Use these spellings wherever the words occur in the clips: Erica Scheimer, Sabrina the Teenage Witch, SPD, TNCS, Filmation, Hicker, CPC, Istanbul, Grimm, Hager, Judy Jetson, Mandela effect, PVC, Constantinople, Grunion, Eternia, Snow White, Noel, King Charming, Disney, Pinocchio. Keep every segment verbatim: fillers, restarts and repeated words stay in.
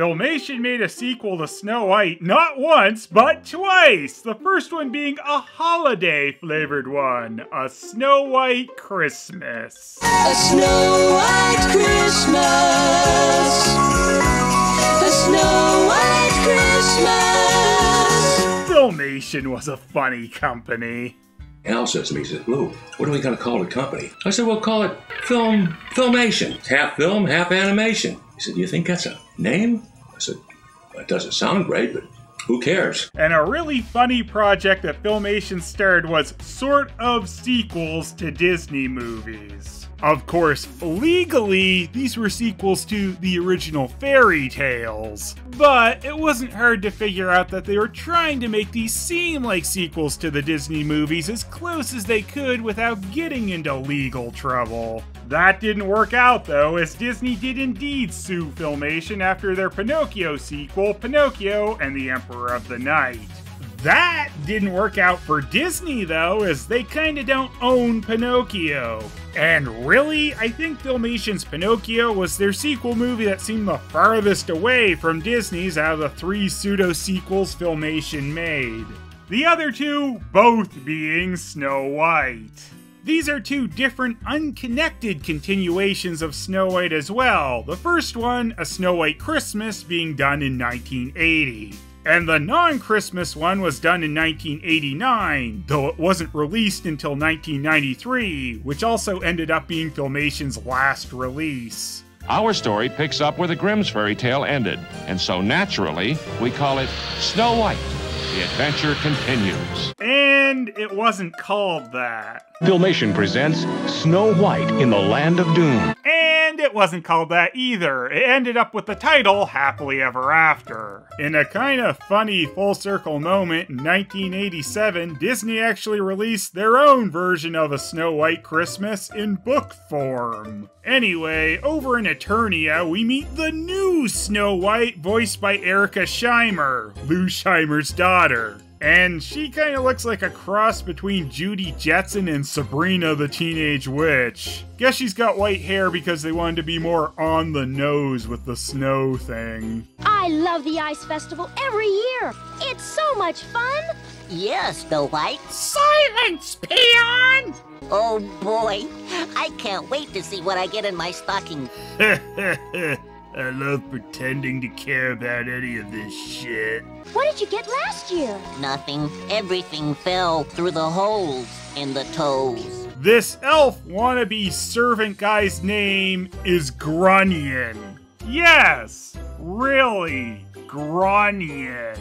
Filmation made a sequel to Snow White not once, but twice! The first one being a holiday-flavored one, a Snow White Christmas. A Snow White Christmas. A Snow White Christmas. Filmation was a funny company. Al says to me, he says, Lou, what are we going to call the company? I said, we'll call it Film Filmation. It's half film, half animation. He said, do you think that's a name? I said, that doesn't sound great, but who cares? And a really funny project that Filmation started was sort of sequels to Disney movies. Of course, legally, these were sequels to the original fairy tales, but it wasn't hard to figure out that they were trying to make these seem like sequels to the Disney movies as close as they could without getting into legal trouble. That didn't work out though, as Disney did indeed sue Filmation after their Pinocchio sequel, Pinocchio and the Emperor of the Night. That didn't work out for Disney though, as they kinda don't own Pinocchio. And really, I think Filmation's Pinocchio was their sequel movie that seemed the farthest away from Disney's out of the three pseudo-sequels Filmation made. The other two, both being Snow White. These are two different, unconnected continuations of Snow White as well. The first one, A Snow White Christmas, being done in nineteen eighty. And the non-Christmas one was done in nineteen eighty-nine, though it wasn't released until nineteen ninety-three, which also ended up being Filmation's last release. Our story picks up where the Grimm's fairy tale ended, and so naturally, we call it Snow White. The adventure continues. And it wasn't called that. Filmation presents Snow White in the Land of Doom. And it wasn't called that either. It ended up with the title Happily Ever After. In a kind of funny full circle moment, in nineteen eighty-seven, Disney actually released their own version of A Snow White Christmas in book form. Anyway, over in Eternia, we meet the new Snow White, voiced by Erica Scheimer, Lou Scheimer's daughter. And she kind of looks like a cross between Judy Jetson and Sabrina the Teenage Witch. Guess she's got white hair because they wanted to be more on the nose with the snow thing. I love the Ice Festival every year. It's so much fun. Yeah, Snow White. Silence, peon! Oh boy, I can't wait to see what I get in my stocking. I love pretending to care about any of this shit. What did you get last year? Nothing. Everything fell through the holes in the toes. This elf wannabe servant guy's name is Grunion. Yes, really, Grunion.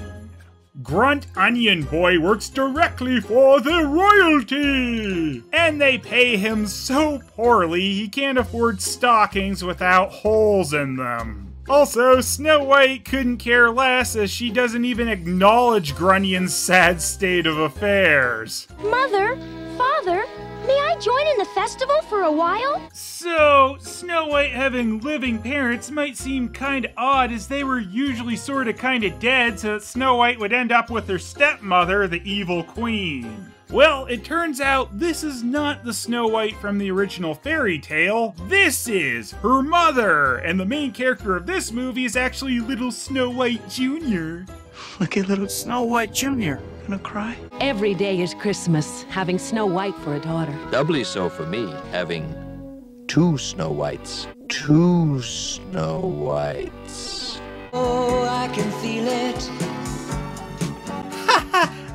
Grunt Onion Boy works directly for the royalty! And they pay him so poorly he can't afford stockings without holes in them. Also, Snow White couldn't care less as she doesn't even acknowledge Grunion's sad state of affairs. Mother, Father, may I join in the festival for a while? So, Snow White having living parents might seem kinda odd as they were usually sorta kinda dead, so that Snow White would end up with her stepmother, the evil queen. Well, it turns out this is not the Snow White from the original fairy tale. This is her mother, and the main character of this movie is actually Little Snow White Junior Look at Little Snow White Junior Gonna cry? Every day is Christmas, having Snow White for a daughter. Doubly so for me, having two Snow Whites. Two Snow Whites. Oh, I can feel it.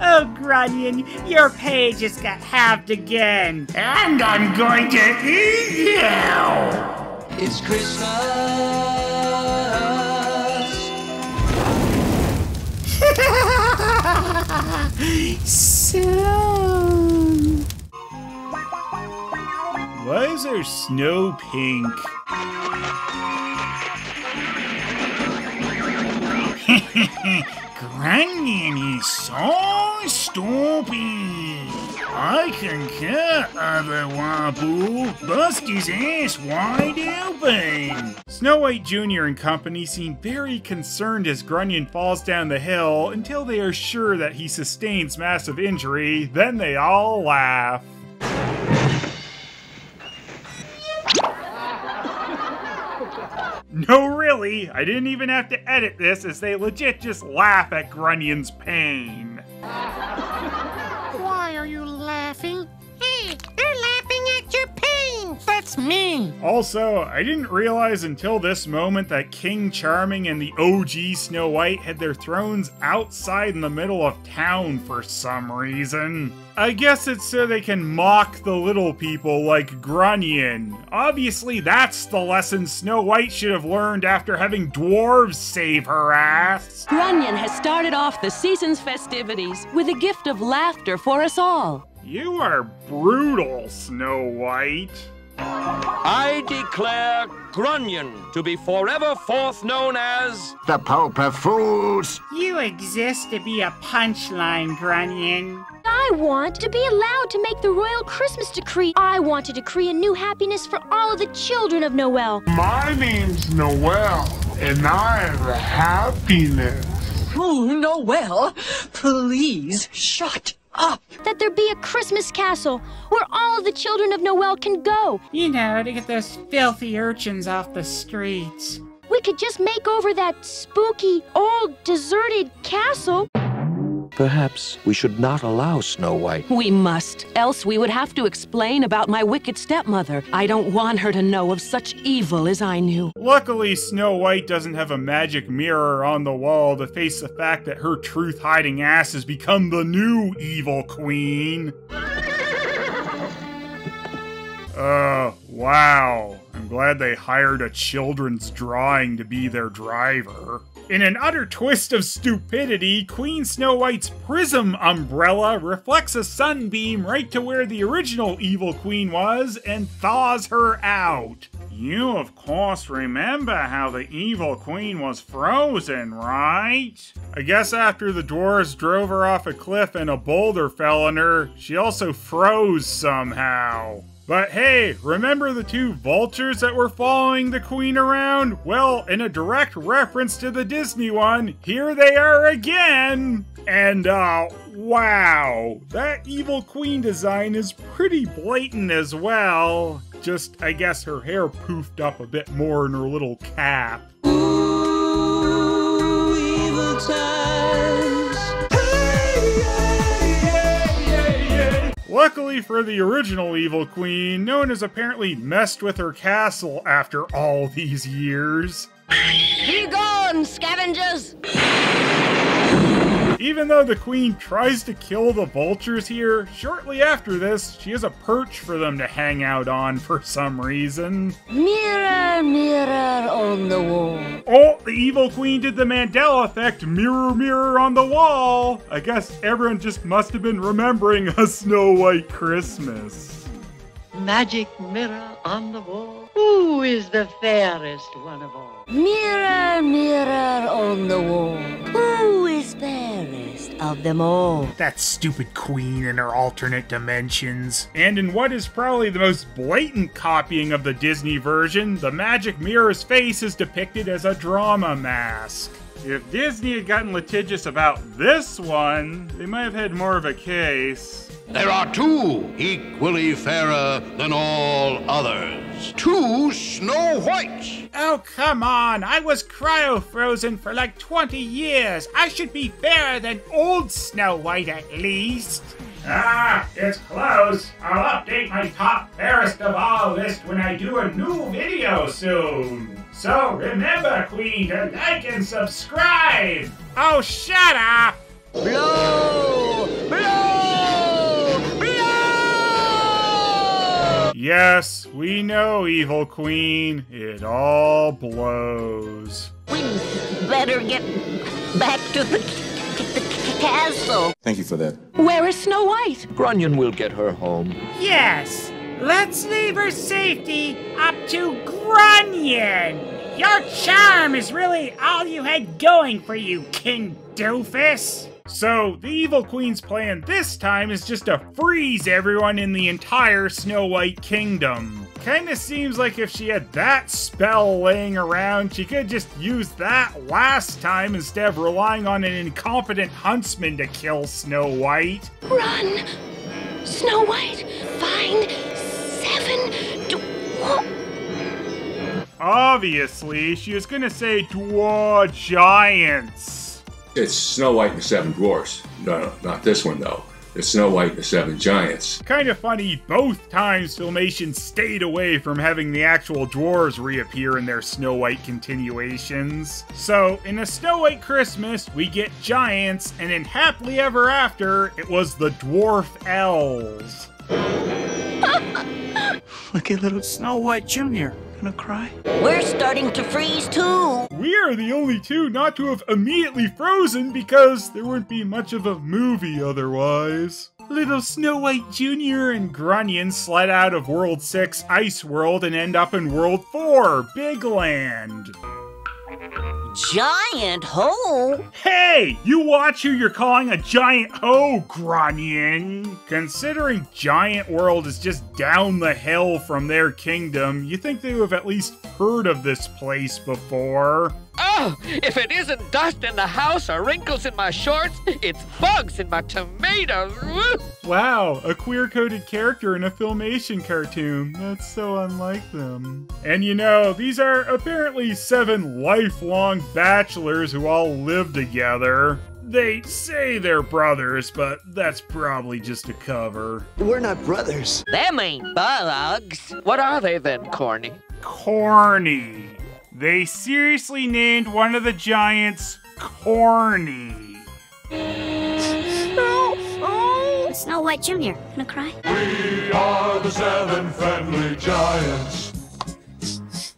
Oh, Grunion, your pay just got halved again. And I'm going to eat you! It's Christmas! Soon! Why is there snow pink? Grunion is so stupid. I can cut other Wabu, bust his ass wide open. Snow White Junior and company seem very concerned as Grunion falls down the hill until they are sure that he sustains massive injury, then they all laugh. No, really, I didn't even have to edit this as they legit just laugh at Grunion's pain. Why are you laughing? Hey, they're laughing at your pain! That's mean! Also, I didn't realize until this moment that King Charming and the O G Snow White had their thrones outside in the middle of town for some reason. I guess it's so they can mock the little people like Grunion. Obviously that's the lesson Snow White should have learned after having dwarves save her ass. Grunion has started off the season's festivities with a gift of laughter for us all. You are brutal, Snow White. I declare Grunion to be forever forth known as... the Pope of Fools. You exist to be a punchline, Grunion. I want to be allowed to make the royal Christmas decree. I want to decree a new happiness for all of the children of Noel. My name's Noel, and I am the happiness. Oh, Noel, please shut up. That there be a Christmas castle where all of the children of Noel can go. You know, to get those filthy urchins off the streets. We could just make over that spooky, old, deserted castle. Perhaps we should not allow Snow White. We must, else we would have to explain about my wicked stepmother. I don't want her to know of such evil as I knew. Luckily, Snow White doesn't have a magic mirror on the wall to face the fact that her truth-hiding ass has become the new evil queen. Uh, wow. I'm glad they hired a children's drawing to be their driver. In an utter twist of stupidity, Queen Snow White's prism umbrella reflects a sunbeam right to where the original evil queen was and thaws her out. You, of course, remember how the evil queen was frozen, right? I guess after the dwarves drove her off a cliff and a boulder fell on her, she also froze somehow. But hey, remember the two vultures that were following the queen around? Well, in a direct reference to the Disney one, here they are again! And, uh, wow, that evil queen design is pretty blatant as well. Just, I guess her hair poofed up a bit more in her little cap. Ooh, evil times. Luckily for the original evil queen, no one has apparently messed with her castle after all these years. Be gone, scavengers! Even though the queen tries to kill the vultures here, shortly after this, she has a perch for them to hang out on for some reason. Mirror, mirror on the wall. Oh, the evil queen did the Mandela effect, mirror, mirror on the wall. I guess everyone just must have been remembering a Snow White Christmas. Magic mirror on the wall. Who is the fairest one of all? Mirror, mirror on the wall. Who is fairest of them all? That stupid queen and her alternate dimensions. And in what is probably the most blatant copying of the Disney version, the magic mirror's face is depicted as a drama mask. If Disney had gotten litigious about this one, they might have had more of a case. There are two equally fairer than all others. Two Snow Whites. Oh, come on. I was cryo-frozen for like twenty years. I should be fairer than old Snow White at least. Ah, it's close. I'll update my top fairest of all list when I do a new video soon. So remember, Queen, to like and subscribe. Oh, shut up. Blow! Blow! Yes, we know, Evil Queen. It all blows. We better get back to the, the, the castle. Thank you for that. Where is Snow White? Grunion will get her home. Yes, let's leave her safety up to Grunion. Your charm is really all you had going for you, King Doofus. So, the evil queen's plan this time is just to freeze everyone in the entire Snow White kingdom. Kinda seems like if she had that spell laying around, she could just use that last time instead of relying on an incompetent huntsman to kill Snow White. Run! Snow White, find seven... Obviously, she was gonna say dwarf giants. It's Snow White and the Seven Dwarfs. No, no, not this one though. It's Snow White and the Seven Giants. Kind of funny, both times Filmation stayed away from having the actual dwarves reappear in their Snow White continuations. So, in A Snow White Christmas, we get giants, and in Happily Ever After, it was the dwarf elves. Look at little Snow White Junior Gonna cry. We're starting to freeze too. We are the only two not to have immediately frozen because there wouldn't be much of a movie otherwise. Little Snow White Junior and Grunion slide out of World six Ice World and end up in World four Big Land. Giant ho? Hey! You watch who you're calling a giant ho, Grunion! Considering Giant World is just down the hill from their kingdom, you think they would have at least heard of this place before. Oh! If it isn't dust in the house or wrinkles in my shorts, it's bugs in my tomatoes! Wow, a queer-coded character in a Filmation cartoon. That's so unlike them. And you know, these are apparently seven lifelong bachelors who all live together. They say they're brothers, but that's probably just a cover. We're not brothers. Them ain't bugs. What are they then, Corny? Corny. They seriously named one of the giants Corny. No. Oh. Snow White Junior Gonna cry? We are the seven friendly giants.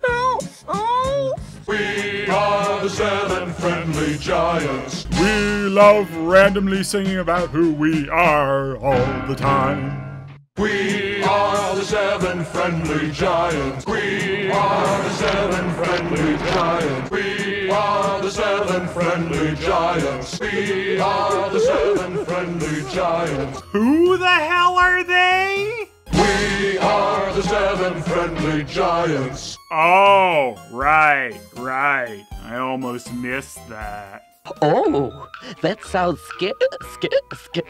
No. Oh. We are the seven friendly giants. We love randomly singing about who we are all the time. We are the seven friendly giants. We are the seven friendly giants. We are the seven friendly giants. We are the seven friendly giants. Who the hell are they? We are the seven friendly giants. Oh, right, right. I almost missed that. Oh, that sounds sca sca sca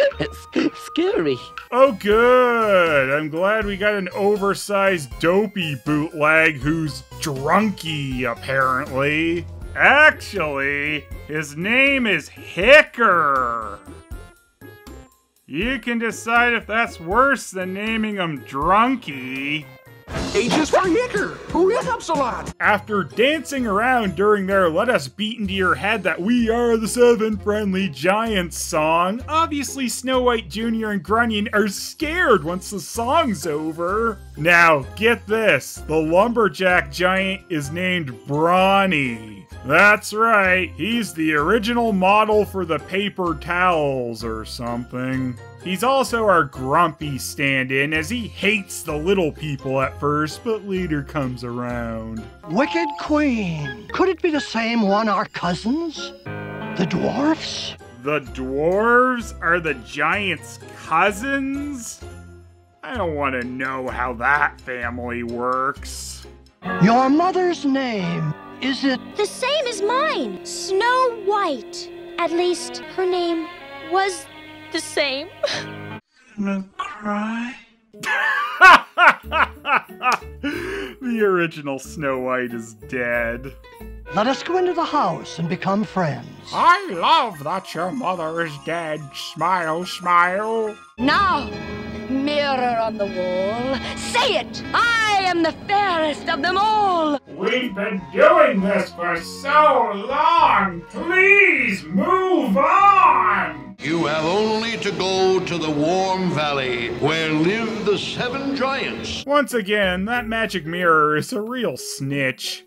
sca scary. Oh, good. I'm glad we got an oversized dopey bootleg who's drunky, apparently. Actually, his name is Hicker. You can decide if that's worse than naming him Drunky. H is for Hicker, who is ups a lot. After dancing around during their Let Us Beat Into Your Head That We Are the Seven Friendly Giants song, obviously Snow White Junior and Grunion are scared once the song's over. Now, get this, the lumberjack giant is named Brawny. That's right, he's the original model for the paper towels or something. He's also our grumpy stand-in, as he hates the little people at first, but later comes around. Wicked Queen! Could it be the same one, our cousins? The dwarfs? The dwarves are the giants' cousins? I don't want to know how that family works. Your mother's name, is it? The same as mine, Snow White. At least her name was the same. Gonna cry? The original Snow White is dead. Let us go into the house and become friends. I love that your mother is dead. Smile, smile. Now, mirror on the wall, say it! I am the fairest of them all! We've been doing this for so long! Please move on! You have only to go to the warm valley where live the seven giants. Once again, that magic mirror is a real snitch.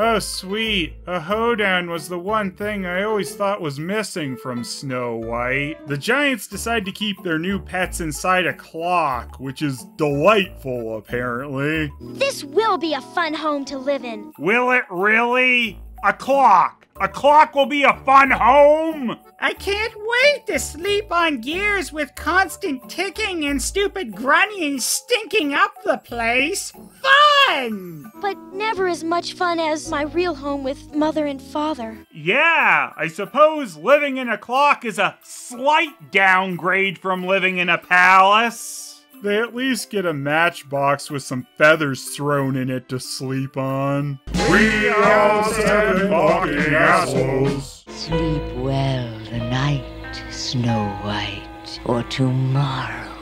Oh, sweet. A hoedown was the one thing I always thought was missing from Snow White. The giants decide to keep their new pets inside a clock, which is delightful, apparently. This will be a fun home to live in. Will it really? A clock! A clock will be a fun home! I can't wait to sleep on gears with constant ticking and stupid grunting stinking up the place. Fun! But never as much fun as my real home with mother and father. Yeah, I suppose living in a clock is a slight downgrade from living in a palace. they at least get a matchbox with some feathers thrown in it to sleep on. We are seven fucking assholes. Sleep well tonight, Snow White, or tomorrow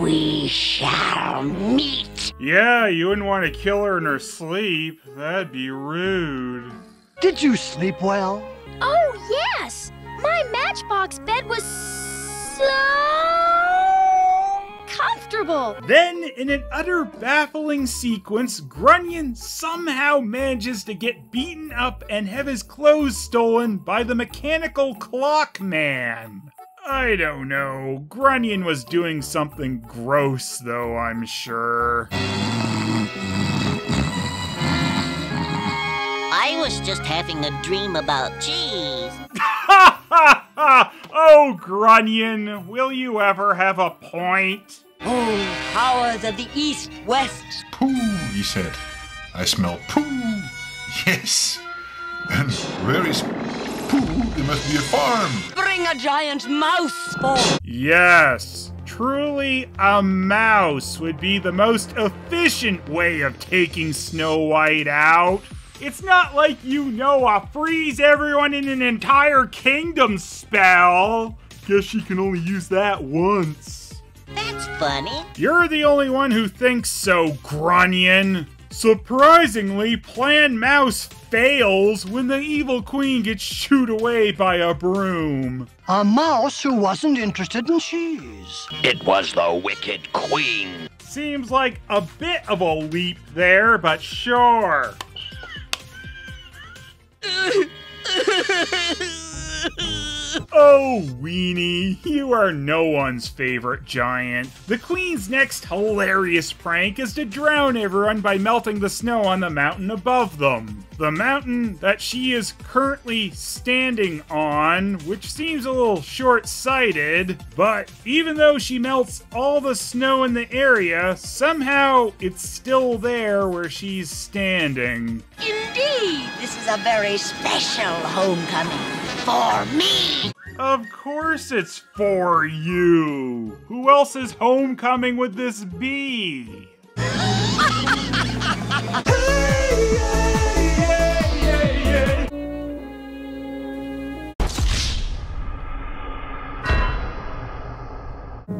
we shall meet. Yeah, you wouldn't want to kill her in her sleep. That'd be rude. Did you sleep well? Oh, yes! My matchbox bed was so comfortable! Then, in an utter baffling sequence, Grunion somehow manages to get beaten up and have his clothes stolen by the mechanical clock man. I don't know. Grunion was doing something gross, though, I'm sure. I was just having a dream about cheese. Ha ha ha! Oh, Grunion, will you ever have a point? Oh, powers of the East-West! Pooh, he said. I smell poo. Yes. And where is poo? There must be a farm. Bring a giant mouse spawn. Yes. Truly, a mouse would be the most efficient way of taking Snow White out. It's not like you know a freeze everyone in an entire kingdom spell. Guess she can only use that once. That's funny. You're the only one who thinks so, Grunion. Surprisingly, Plan Mouse fails when the evil queen gets shooed away by a broom. A mouse who wasn't interested in cheese. It was the wicked queen. Seems like a bit of a leap there, but sure. Oh, Weenie, you are no one's favorite giant. The Queen's next hilarious prank is to drown everyone by melting the snow on the mountain above them. The mountain that she is currently standing on, which seems a little short-sighted, but even though she melts all the snow in the area, somehow it's still there where she's standing. Indeed, this is a very special homecoming. For me! Of course it's for you! Who else's homecoming would this be? Hey, yeah, yeah, yeah, yeah.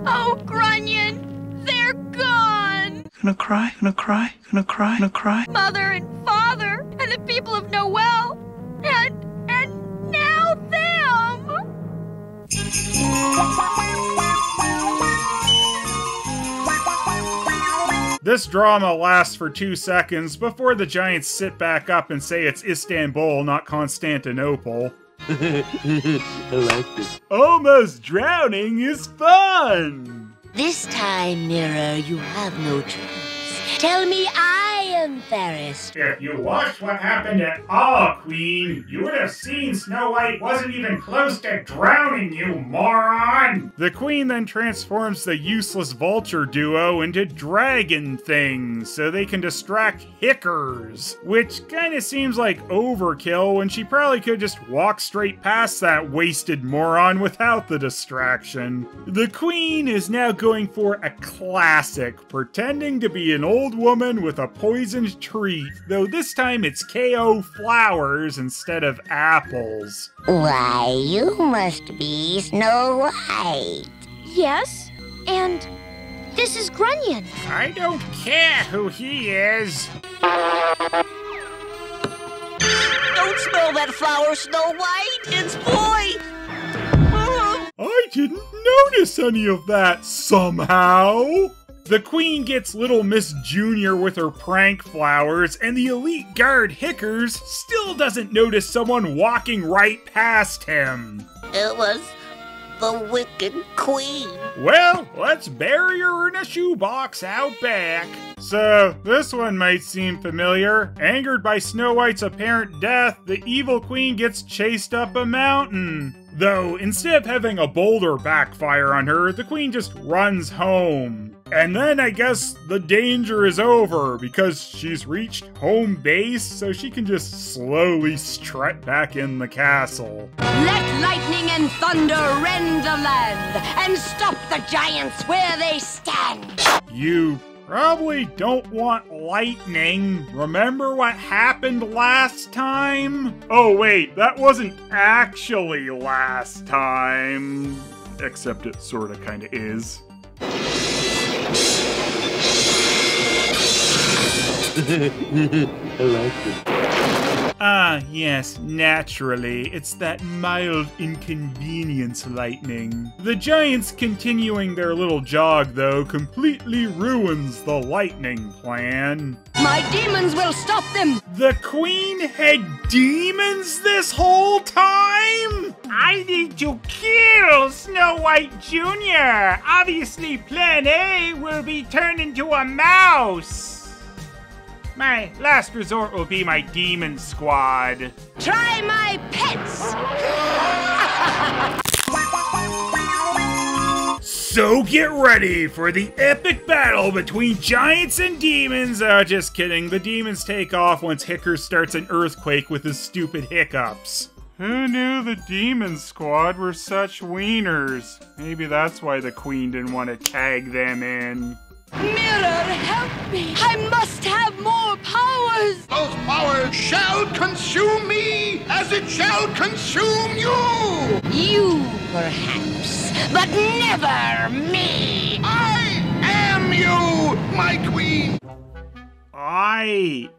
Oh, Grunion! They're gone! Gonna cry, gonna cry, gonna cry, gonna cry. Mother and father, and the people of Noel, and... them. This drama lasts for two seconds before the giants sit back up and say it's Istanbul, not Constantinople. I like this. Almost drowning is fun! This time, Mirror, you have no choice. Tell me I... embarrassed. If you watched what happened at all, Queen, you would have seen Snow White wasn't even close to drowning, you moron! The Queen then transforms the useless vulture duo into dragon things so they can distract Hickers, which kind of seems like overkill when she probably could just walk straight past that wasted moron without the distraction. The Queen is now going for a classic, pretending to be an old woman with a poison treat, though this time it's K O flowers instead of apples. Why, you must be Snow White. Yes, and this is Grunion. I don't care who he is. Don't smell that flower, Snow White. It's boy. I didn't notice any of that somehow. The Queen gets Little Miss Junior with her prank flowers, and the elite guard Hickers still doesn't notice someone walking right past him. It was the wicked queen. Well, let's bury her in a shoebox out back. So, this one might seem familiar. Angered by Snow White's apparent death, the evil queen gets chased up a mountain. Though, instead of having a boulder backfire on her, the queen just runs home. And then I guess the danger is over because she's reached home base, so she can just slowly strut back in the castle. Let lightning and thunder rend the land and stop the giants where they stand. You probably don't want lightning. Remember what happened last time? Oh wait, that wasn't actually last time. Except it sorta kinda is. I like it. Ah, yes, naturally. It's that mild inconvenience lightning. The giants continuing their little jog, though, completely ruins the lightning plan. My demons will stop them! The queen had demons this whole time?! I need to kill Snow White Junior Obviously, Plan A will be turned into a mouse. My last resort will be my demon squad. Try my pets! So get ready for the epic battle between giants and demons. Oh, just kidding. The demons take off once Hicker starts an earthquake with his stupid hiccups. Who knew the demon squad were such wieners? Maybe that's why the queen didn't want to tag them in. Mirror, help me! I must have more powers! Those powers shall consume me as it shall consume you! You, perhaps, but never me! I am you, my queen! I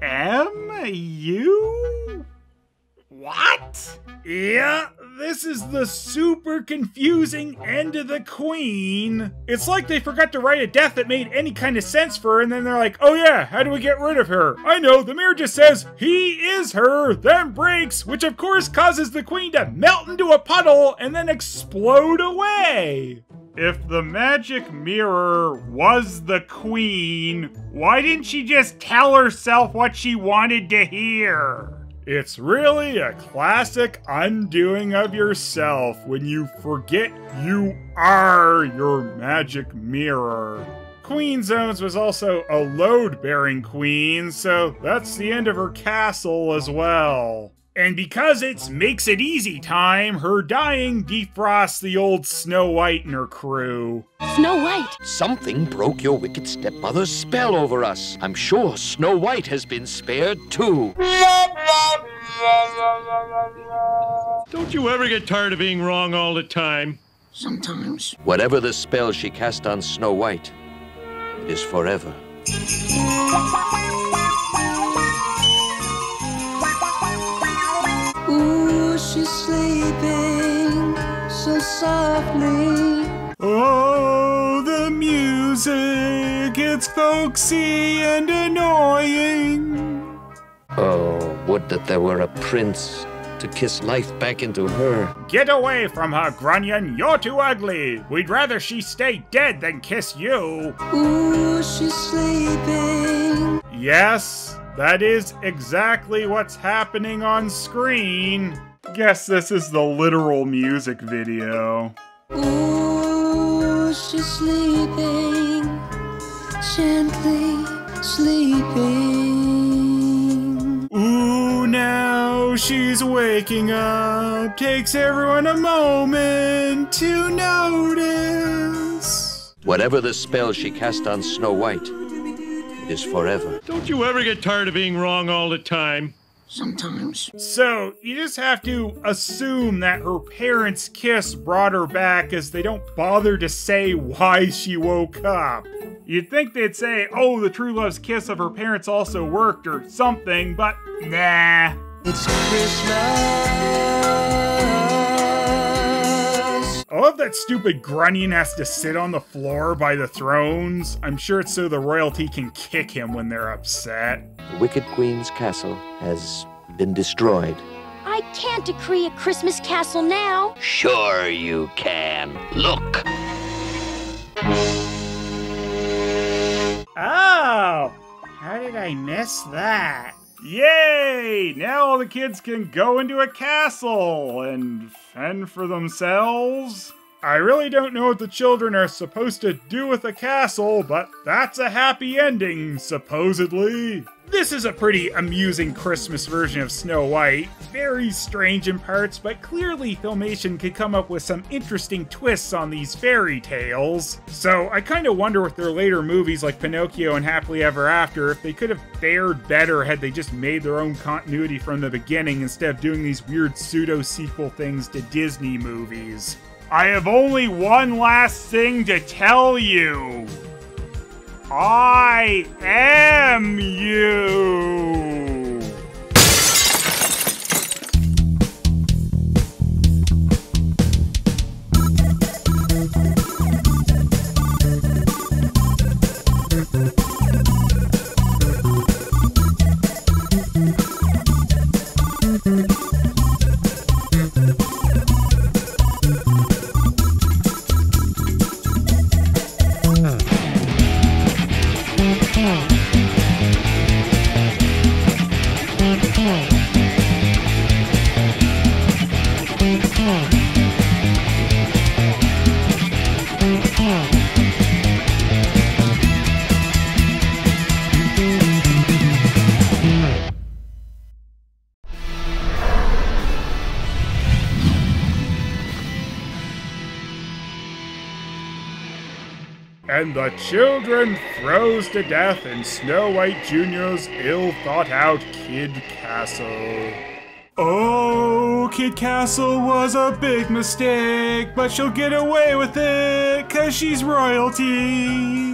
am you? What? Yeah, this is the super confusing end of the queen. It's like they forgot to write a death that made any kind of sense for her, and then they're like, oh yeah, how do we get rid of her? I know, the mirror just says, he is her, then breaks, which of course causes the queen to melt into a puddle and then explode away. If the magic mirror was the queen, why didn't she just tell herself what she wanted to hear? It's really a classic undoing of yourself when you forget you are your magic mirror. Queen Zones was also a load-bearing queen, so that's the end of her castle as well. And because it's makes it easy time, her dying defrosts the old Snow White and her crew. Snow White! Something broke your wicked stepmother's spell over us. I'm sure Snow White has been spared too. Don't you ever get tired of being wrong all the time? Sometimes. Whatever the spell she cast on Snow White, it is forever. She's sleeping so softly. Oh, the music, it's folksy and annoying. Oh, would that there were a prince to kiss life back into her. Get away from her, Grunion, you're too ugly. We'd rather she stay dead than kiss you. Ooh, she's sleeping. Yes, that is exactly what's happening on screen. Guess this is the literal music video. Ooh, she's sleeping, gently sleeping. Ooh, now she's waking up. Takes everyone a moment to notice. Whatever the spell she cast on Snow White, it is forever. Don't you ever get tired of being wrong all the time? Sometimes. So, you just have to assume that her parents' kiss brought her back, as they don't bother to say why she woke up. You'd think they'd say, oh, the true love's kiss of her parents also worked or something, but nah. It's Christmas. I love that stupid Grunion has to sit on the floor by the thrones. I'm sure it's so the royalty can kick him when they're upset. The Wicked Queen's castle has been destroyed. I can't decree a Christmas castle now. Sure you can. Look. Oh, how did I miss that? Yay! Now all the kids can go into a castle and fend for themselves. I really don't know what the children are supposed to do with the castle, but that's a happy ending, supposedly. This is a pretty amusing Christmas version of Snow White. Very strange in parts, but clearly Filmation could come up with some interesting twists on these fairy tales. So I kind of wonder with their later movies like Pinocchio and Happily Ever After if they could have fared better had they just made their own continuity from the beginning instead of doing these weird pseudo-sequel things to Disney movies. I have only one last thing to tell you. I am you! And the children froze to death in Snow White Junior's ill-thought-out Kid Castle. Oh, Kid Castle was a big mistake, but she'll get away with it, 'cause she's royalty.